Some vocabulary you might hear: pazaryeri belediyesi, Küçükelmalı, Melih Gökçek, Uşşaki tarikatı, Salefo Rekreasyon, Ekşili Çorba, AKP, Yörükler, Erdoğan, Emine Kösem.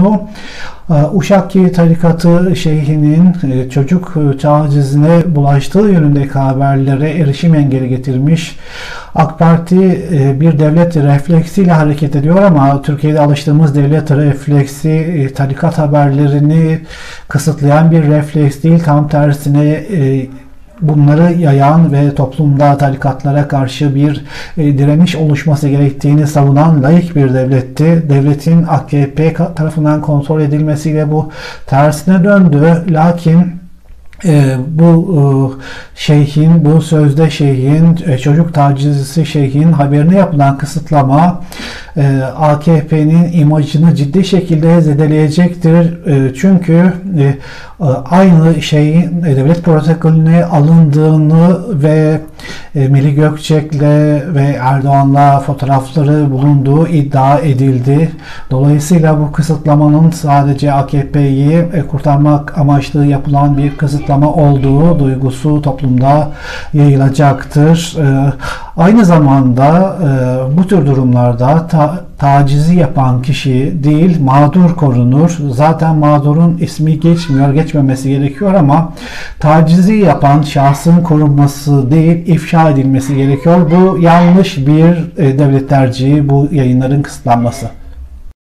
konu Uşşaki tarikatı şeyhinin çocuk tacizine bulaştığı yönündeki haberlere erişim engeli getirmiş. AK Parti bir devlet refleksiyle hareket ediyor ama Türkiye'de alıştığımız devlet refleksi tarikat haberlerini kısıtlayan bir refleks değil, tam tersine bunları yayan ve toplumda tarikatlara karşı bir direniş oluşması gerektiğini savunan laik bir devletti. Devletin AKP tarafından kontrol edilmesiyle bu tersine döndü. Lakin bu şeyhin, bu sözde şeyhin, çocuk tacizcisi şeyhin haberine yapılan kısıtlama AKP'nin imajını ciddi şekilde zedeleyecektir. Çünkü aynı şeyin devlet protokolüne alındığını ve Melih Gökçek'le ve Erdoğan'la fotoğrafları bulunduğu iddia edildi. Dolayısıyla bu kısıtlamanın sadece AKP'yi kurtarmak amaçlı yapılan bir kısıtlama olduğu duygusu toplumda yayılacaktır. Aynı zamanda bu tür durumlarda tacizi yapan kişi değil, mağdur korunur. Zaten mağdurun ismi geçmiyor, geçmemesi gerekiyor ama tacizi yapan şahsın korunması değil, ifşa edilmesi gerekiyor. Bu yanlış bir devlet tercihi, bu yayınların kısıtlanması.